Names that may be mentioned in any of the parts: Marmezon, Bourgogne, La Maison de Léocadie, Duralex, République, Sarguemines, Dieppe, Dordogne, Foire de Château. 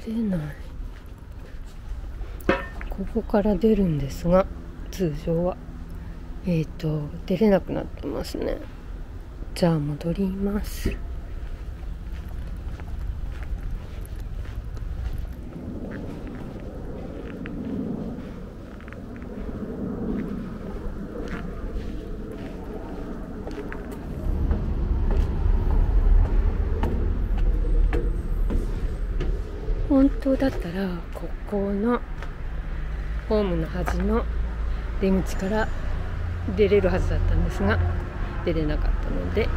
出れない。ここから出るんですが、通常は出れなくなってますね。じゃあ戻ります。本当だったらここのホームの端の出口から出れるはずだったんですが、出れなかったので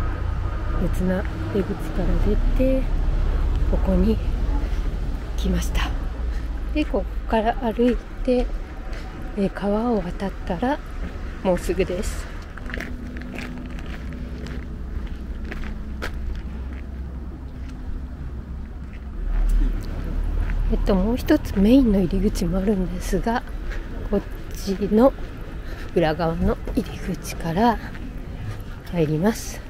別な出口から出てここに来ました。でここから歩いて川を渡ったらもうすぐです。もう一つメインの入り口もあるんですが、こっちの裏側の入り口から入ります。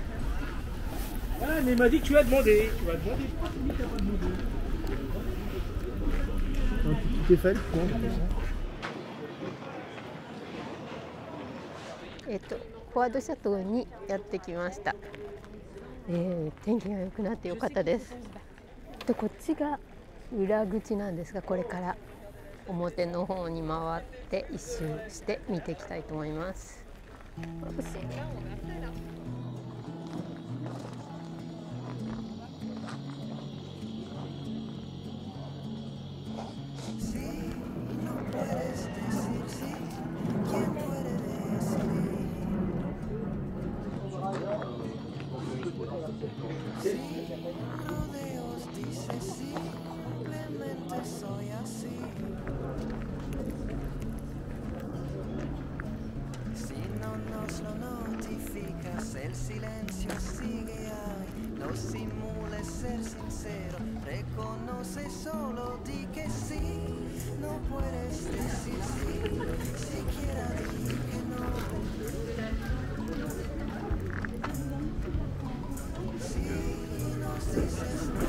フォアドシャトーにやってきました。天気が良くなって良かったです。こっちが裏口なんですが、これから表の方に回って一周して見ていきたいと思います。Se non vuole essere sincero, reconoce solo di che sí, no puedes decir sí, siquiera di que no. Si nos dices no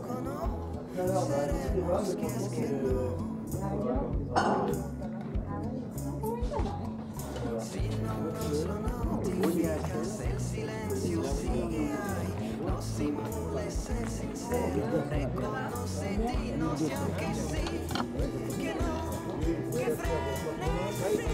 conoceremos que es que no. Si no nos lo notificas, el silencio sigue ahí.No simules ser sincero, reconoce, dinos y aunque sí, que no, que frenes, sí.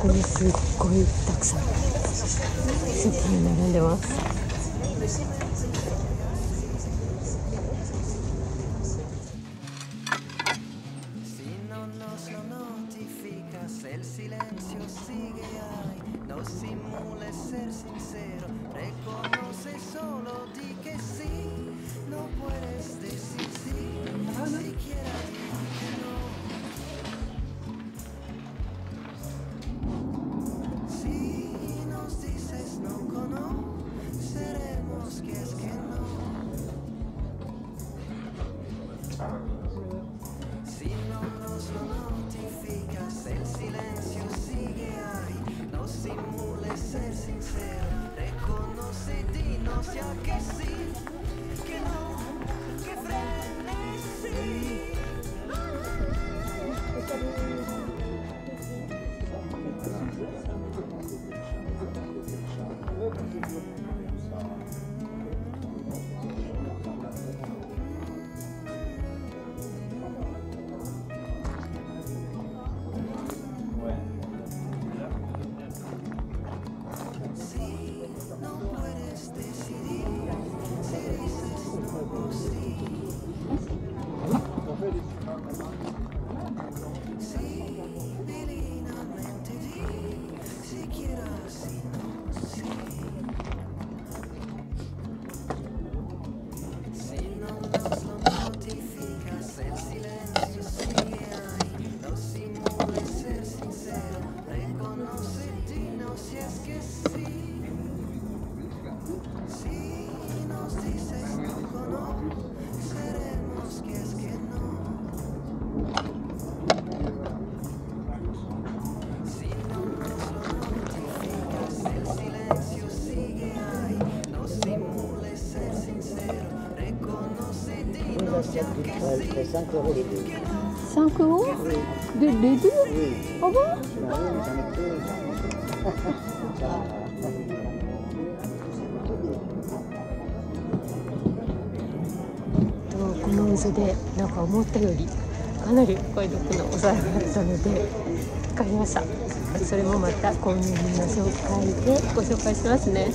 こにすっごいたくさん席が並んでます。5euros les deux. 5 euros? Oui. Les deux? Oui. Ah bon?とこのお店でなんか思ったよりかなりお買い得なお皿があったので買いました。それもまた購入の紹介でご紹介しますね。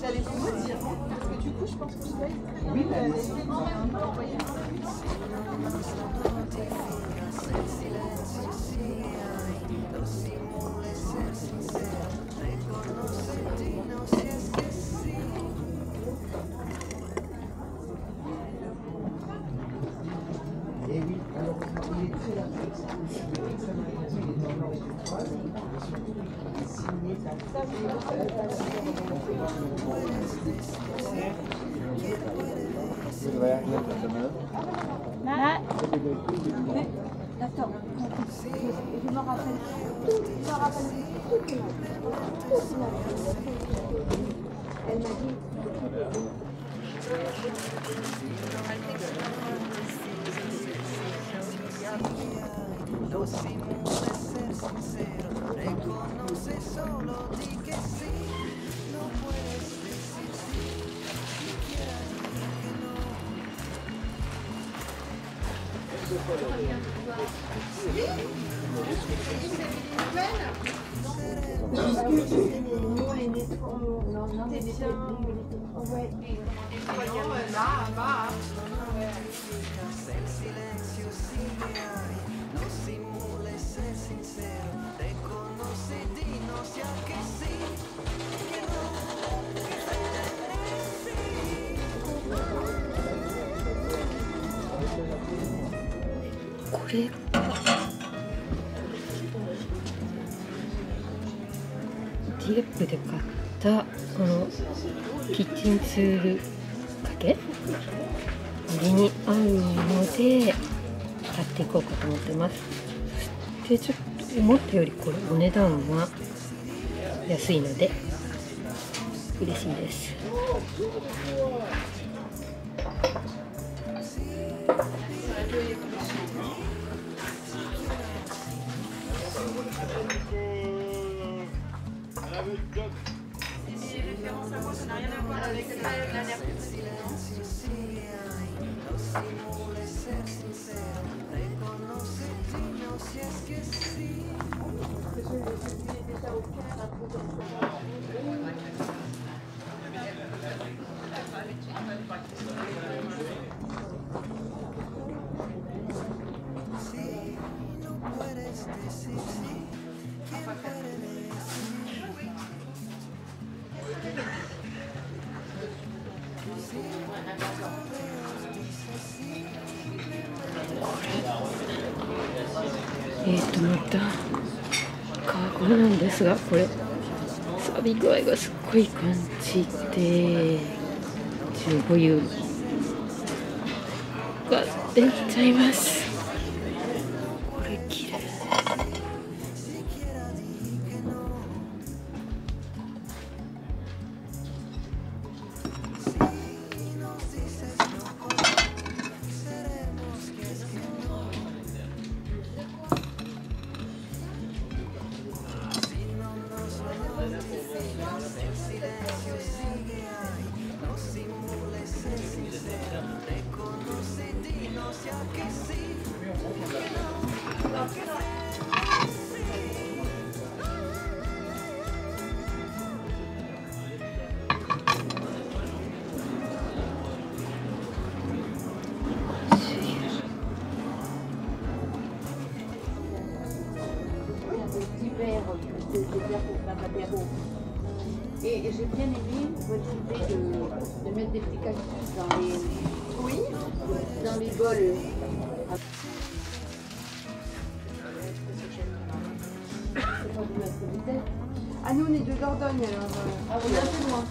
J'allais vous dire, parce que du coup, je pense que je vais essayer en même temps envoyer le Et oui, alors il est très apprécié, il est extrêmement apprécié, il est en or et du toile, et surtout il est signé d'un Lo simile essere sincero, reconoce solo di che sì, no puedes decir sí, siquiera ni que no. El silencio sigue ahí, no simule ser sincero, reconoce, dinos ya que sí, que no, que sí.ティーップで買ったこのキッチンツール掛け身に合うので買っていこうかと思ってます。でちょっと思ったよりこれお値段は安いので嬉しいです。Simule ser sincero, reconoce, dino si es que sí. Si no puedes decir sí, ¿quién puede decir? Si no puedesまたカゴなんですが、これ錆び具合がすっごい感じで15ユーロが出ちゃいます。これ綺麗。Et j'ai bien aimé votre idée de mettre des petits cactus dans les, oui, dans les bols. Ah nous on est de Dordogne alors, ah, on est un peu loin.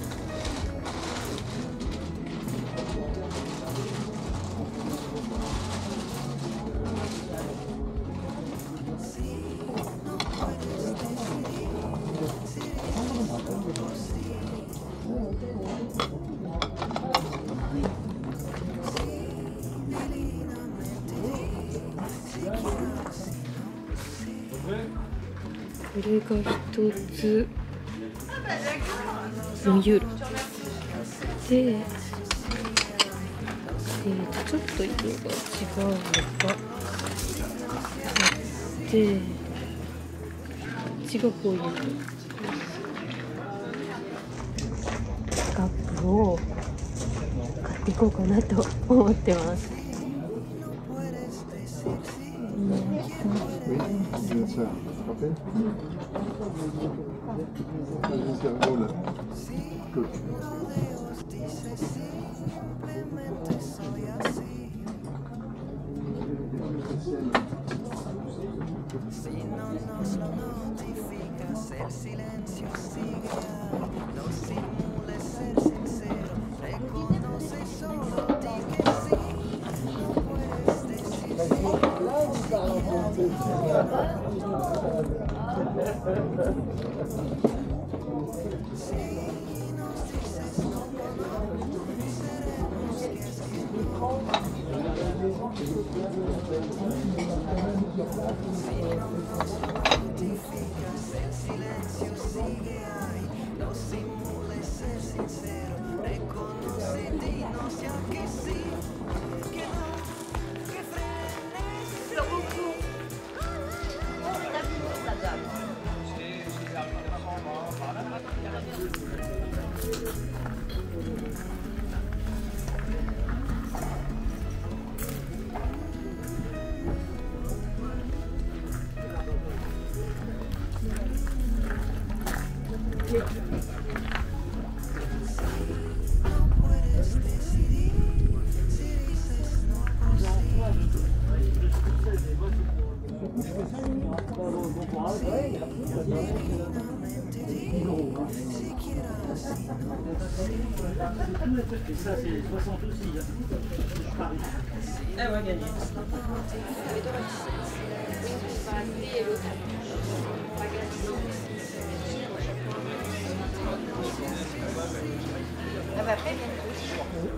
これが1つ4ユーロで、ちょっと色が違うのがで、こっちがこういうの。カップを買っていこうかなと思ってます。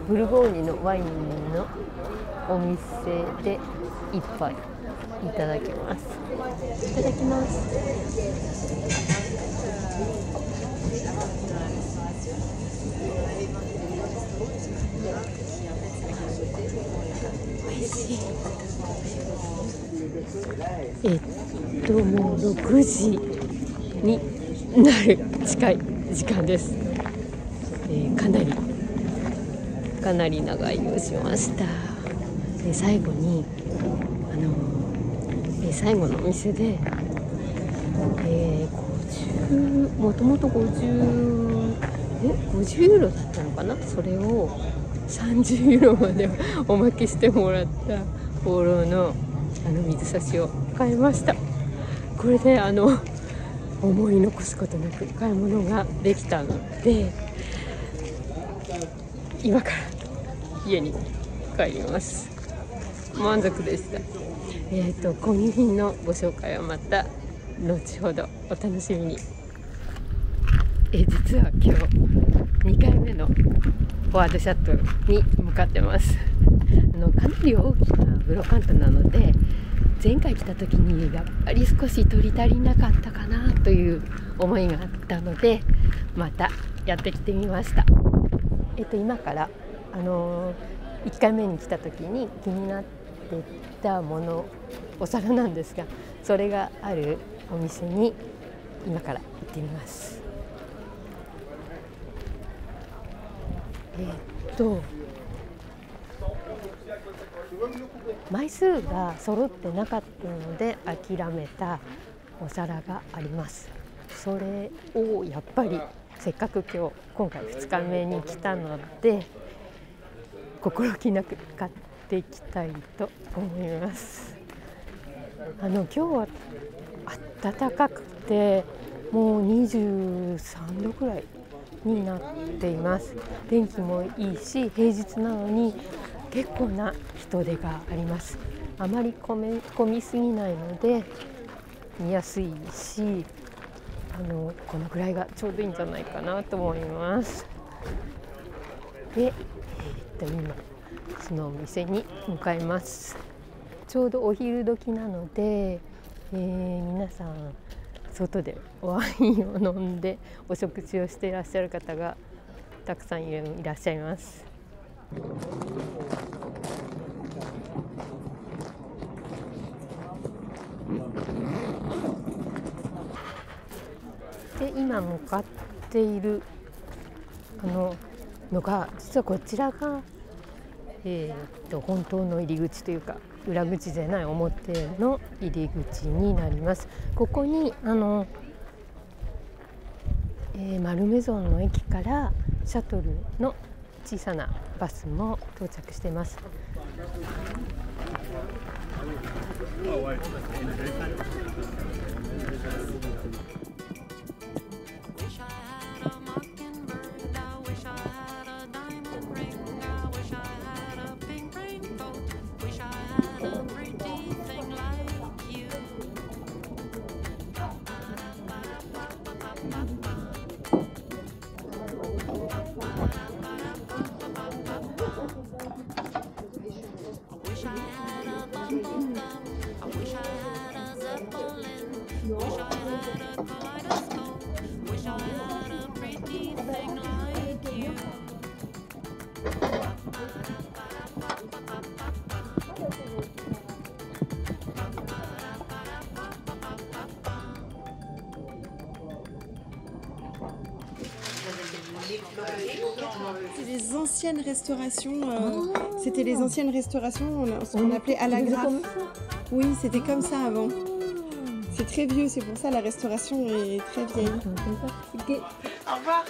ブルゴーニュのワインのお店で一杯いただきます。いただきます。もう6時になる近い時間です。かなり長いをしました。で最後に最後のお店で、もともと50ユーロだったのかな、それを30ユーロまでおまけしてもらった放浪の水差しを買いました。これで思い残すことなく買い物ができたので、今から家に帰ります。満足でした。購入品のご紹介はまた後ほどお楽しみに。実は今日2回目のフォワードシャトーに向かってます。かなり大きなブロカントなので、前回来た時にやっぱり少し取り足りなかったかなという思いがあったので、またやってきてみました。今から1回目に来た時に気になってたもの、お皿なんですが、それがあるお店に今から行ってみます。枚数が揃ってなかったので諦めたお皿があります。それをやっぱりせっかく今回2日目に来たので心気なく買っていきたいと思います。今日は暖かくてもう23度くらいになっています。天気もいいし、平日なのに結構な人出があります。あまり混みすぎないので見やすいし、このくらいがちょうどいいんじゃないかなと思います。で、今そのお店に向かいます。ちょうどお昼時なので、皆さん外でワインを飲んでお食事をしていらっしゃる方がたくさんいらっしゃいます。で、今向かっているのが、実はこちらが、本当の入り口というか裏口じゃない表の入り口になります。ここにマルメゾンの駅からシャトルの小さなバスも到着しています。C'était les anciennes restaurations, on appelait à la grappe. Oui, c'était comme ça avant. C'est très vieux, c'est pour ça la restauration est très vieille. Okay. Au revoir.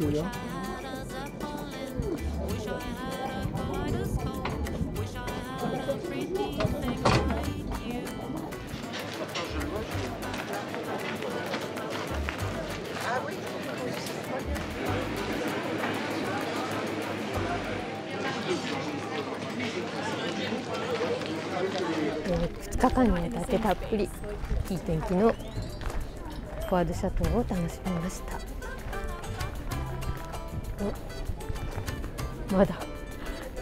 对呀。 2日間にわたってたっぷりいい天気のフォア・ド・シャトーを楽しみました。 まだ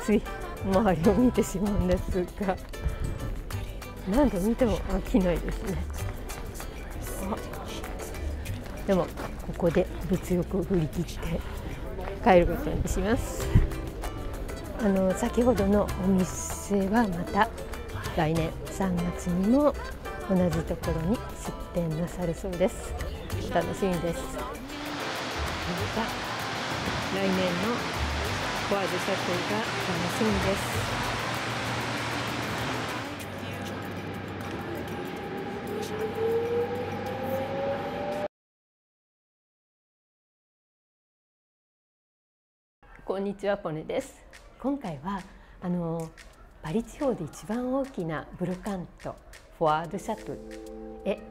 つい周りを見てしまうんですが、何度見ても飽きないですね。でもここで物欲を振り切って帰ることにします。先ほどのお店はまた来年3月にも同じところに出店なさるそうです。楽しみです。また 来年のフォア・ド・シャトーが楽しみです。 こんにちは、ポネです。今回はパリ地方で一番大きなブロカントフォア・ド・シャトーへ行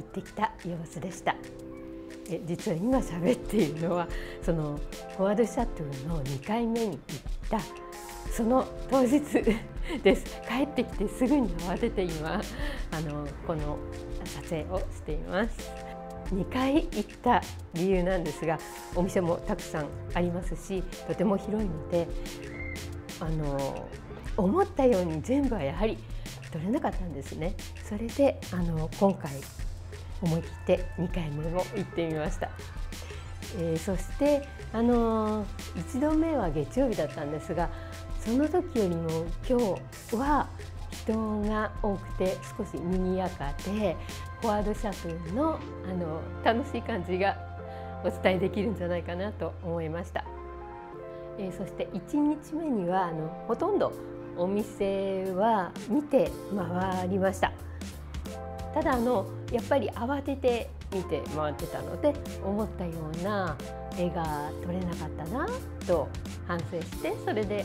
ってきた様子でした。 実は今喋っているのはそのフォア・ド・シャトーの2回目に行ったその当日です。帰ってきてすぐに慌てて今この撮影をしています。2回行った理由なんですが、お店もたくさんありますしとても広いので思ったように全部はやはり取れなかったんですね。それで今回 思い切って2回目も行ってみました。そして1度目は月曜日だったんですが、その時よりも今日は人が多くて少し賑やかでフォア・ド・シャトーの楽しい感じがお伝えできるんじゃないかなと思いました。そして1日目にはほとんどお店は見て回りました。 ただやっぱり慌てて見て回ってたので思ったような絵が撮れなかったなと反省して、それで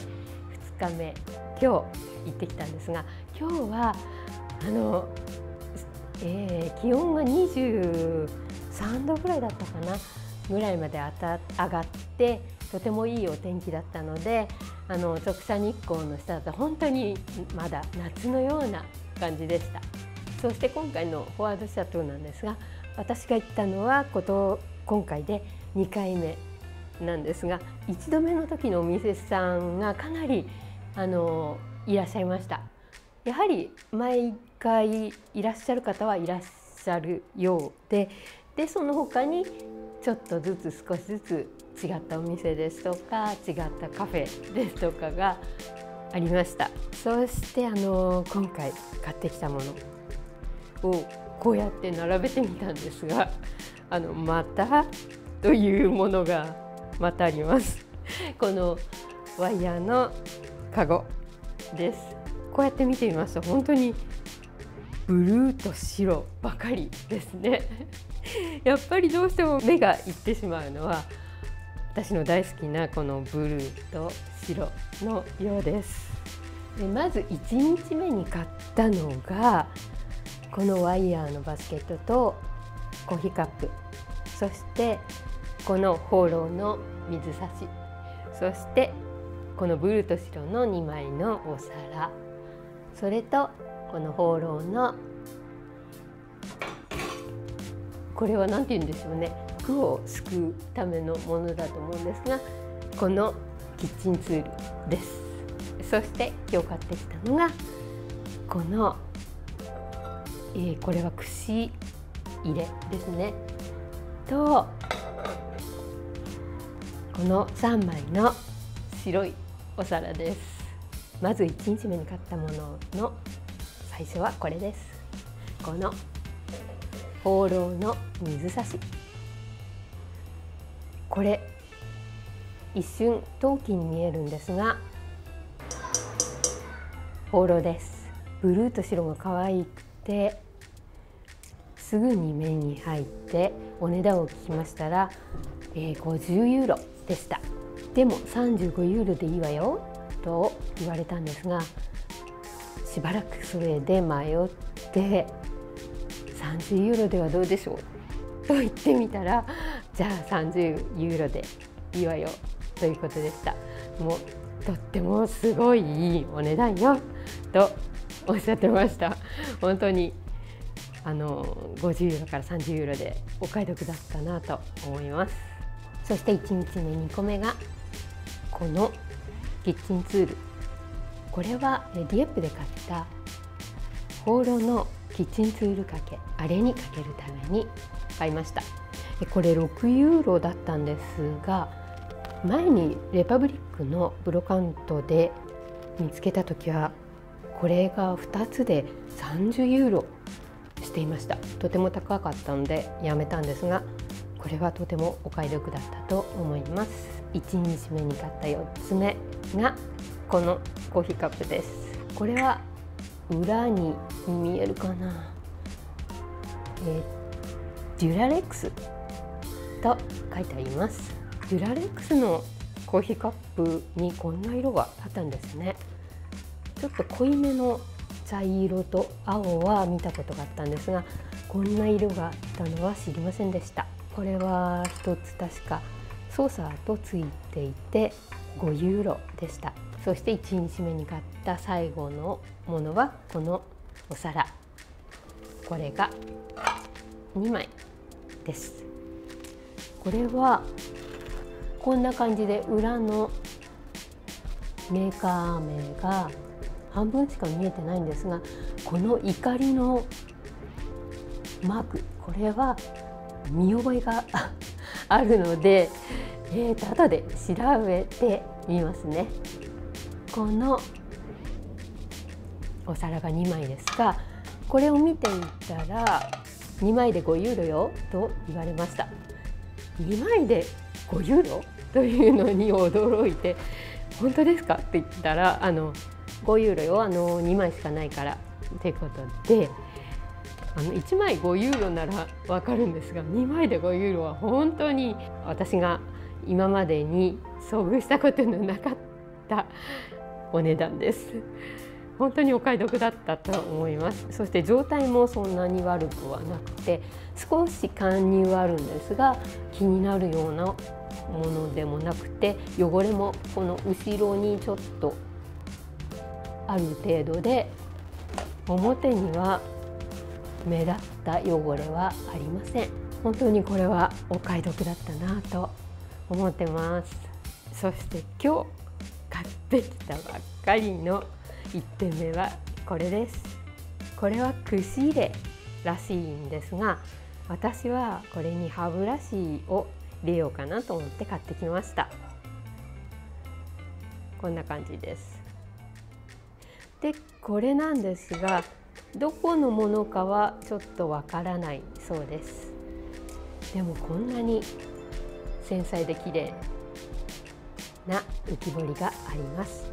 2日目今日行ってきたんですが、今日は気温が23度ぐらいだったかなぐらいまで上がってとてもいいお天気だったので、直射日光の下だと本当にまだ夏のような感じでした。そして今回のフォワードシャトーなんですが、私が行ったのは今回で2回目なんですが、1度目の時のお店さんがかなりいらっしゃいました。やはり毎回いらっしゃる方はいらっしゃるようで、その他にちょっとずつ少しずつ違ったお店ですとか違ったカフェですとかがありました。そして今回買ってきたものをこうやって並べてみたんですが、またというものがまたあります。このワイヤーのカゴです。こうやって見てみますと本当にブルーと白ばかりですね。やっぱりどうしても目がいってしまうのは私の大好きなこのブルーと白のようです。でまず1日目に買ったのがこのワイヤーのバスケットとコーヒーカップ、そしてこのホーローの水差し、そしてこのブルーと白の2枚のお皿、それとこのホーローのこれは何て言うんでしょうね、服をすくうためのものだと思うんですが、このキッチンツールです。そして今日買ってきたのがこの、これは串入れですねと、この3枚の白いお皿です。まず1日目に買ったものの最初はこれです。このホーローの水差し、これ一瞬陶器に見えるんですがホーローです。ブルーと白が可愛くてすぐに目に入って、お値段を聞きましたら、50ユーロでした。でも35ユーロでいいわよと言われたんですが、しばらくそれで迷って30ユーロではどうでしょうと言ってみたら、じゃあ30ユーロでいいわよということでした。もうとってもすごいいいお値段よとおっしゃってました。本当に50ユーロから30ユーロでお買い得だったなと思います。そして1日目2個目がこのキッチンツール、これはディエップで買ったホーローのキッチンツール掛け、あれにかけるために買いました。これ6ユーロだったんですが、前にレパブリックのブロカントで見つけた時はこれが2つで30ユーロしていました。とても高かったのでやめたんですが、これはとてもお買い得だったと思います。1日目に買った4つ目がこのコーヒーカップです。これは裏に見えるかな、デュラレックスと書いてあります。デュラレックスのコーヒーカップにこんな色があったんですね。ちょっと濃いめの茶色と青は見たことがあったんですが、こんな色があったのは知りませんでした。これは1つ確かソーサーとついていて5ユーロでした。そして1日目に買った最後のものはこのお皿、これが2枚です。これはこんな感じで裏のメーカー名が半分しか見えてないんですが、この怒りのマーク、これは見覚えがあるので、後で調べてみますね。このお皿が2枚ですが、これを見ていたら2枚で5ユーロよと言われました。2枚で5ユーロというのに驚いて、本当ですかって言ったら、5ユーロよ、2枚しかないからってことで、1枚5ユーロならわかるんですが、2枚で5ユーロは本当に私が今までに遭遇したことのなかったお値段です。本当にお買い得だったと思います。そして状態もそんなに悪くはなくて、少し貫入はあるんですが気になるようなものでもなくて、汚れもこの後ろにちょっとある程度で、表には目立った汚れはありません。本当にこれはお買い得だったなと思ってます。そして今日買ってきたばっかりの1点目はこれです。これは櫛入れらしいんですが、私はこれに歯ブラシを入れようかなと思って買ってきました。こんな感じです。でこれなんですが、どこのものかはちょっとわからないそうです。でもこんなに繊細で綺麗な浮き彫りがあります。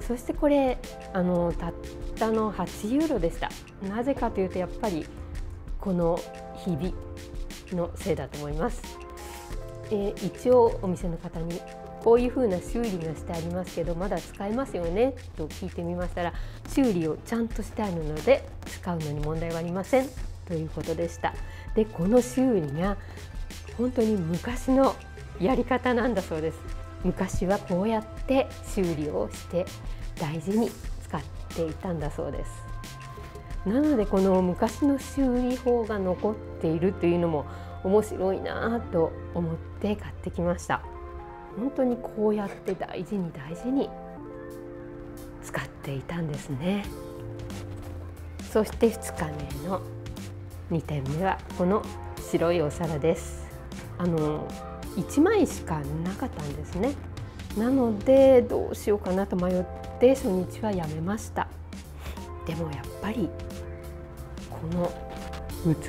そしてこれたったの8ユーロでした。なぜかというとやっぱりこのひびのせいだと思います。一応お店の方にこういう風な修理がしてありますけどまだ使えますよねと聞いてみましたら、修理をちゃんとしてあるので使うのに問題はありませんということでした。でこの修理が本当に昔のやり方なんだそうです。昔はこうやって修理をして大事に使っていたんだそうです。なのでこの昔の修理法が残っているというのも面白いなと思って買ってきました。本当にこうやって大事に大事に使っていたんですね。そして2日目の2点目はこの白いお皿です。1枚しかなかったんですね。なのでどうしようかなと迷って初日はやめました。でもやっぱりこの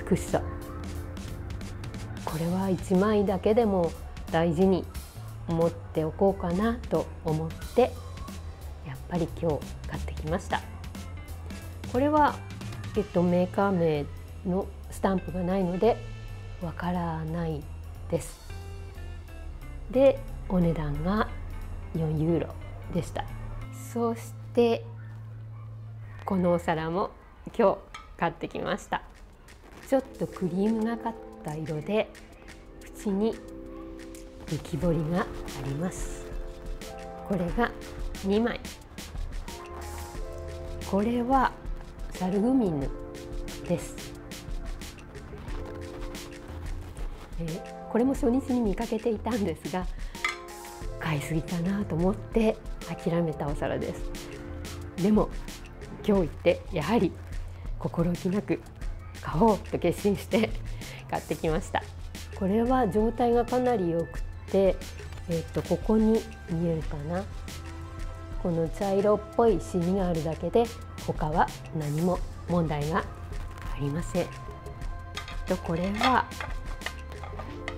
美しさ、これは1枚だけでも大事に持っておこうかなと思ってやっぱり今日買ってきました。これは、メーカー名のスタンプがないのでわからないです。でお値段が4ユーロでした。そしてこのお皿も今日買ってきました。ちょっとクリームがかった色で縁に浮き彫りがあります。これが2枚。これはサルグミヌです。これも初日に見かけていたんですが、買いすぎかなと思って諦めたお皿です。でも今日行ってやはり心置きなく買おうと決心して買ってきました。これは状態がかなり良くて、ここに見えるかな、この茶色っぽいシミがあるだけで他は何も問題がありません。これは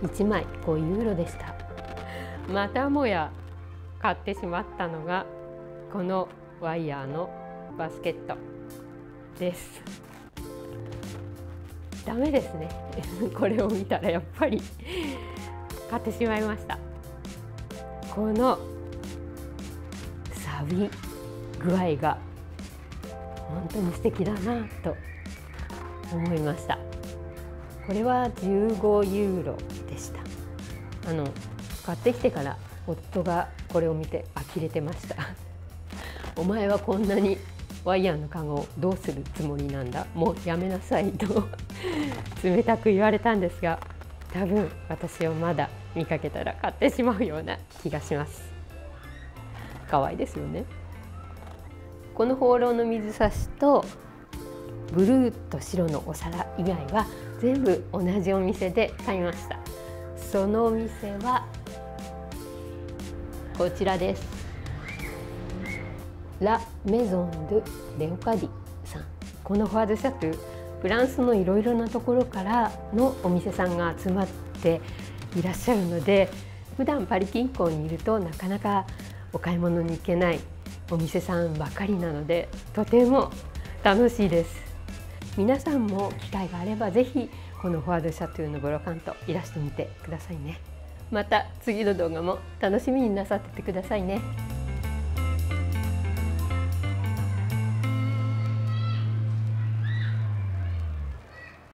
1枚5ユーロでした。またもや買ってしまったのがこのワイヤーのバスケットです。ダメですねこれを見たらやっぱり買ってしまいました。この錆び具合が本当に素敵だなと思いました。これは15ユーロでした。買ってきてから夫がこれを見て呆れてましたお前はこんなにワイヤーのカゴをどうするつもりなんだ、もうやめなさいと冷たく言われたんですが、多分私をまだ見かけたら買ってしまうような気がします。可愛いですよね。このホーローの水差しとブルーと白のお皿以外は全部同じお店で買いました。そのお店はこちらです。ラ・メゾン・ドゥ・レオカディさん。このフォワード・シャトゥ、フランスのいろいろなところからのお店さんが集まっていらっしゃるので、普段パリ近郊にいるとなかなかお買い物に行けないお店さんばかりなので、とても楽しいです。皆さんも機会があればぜひこのフォワード・シャトゥのブロカントいらしてみてくださいね。また次の動画も楽しみになさっててくださいね。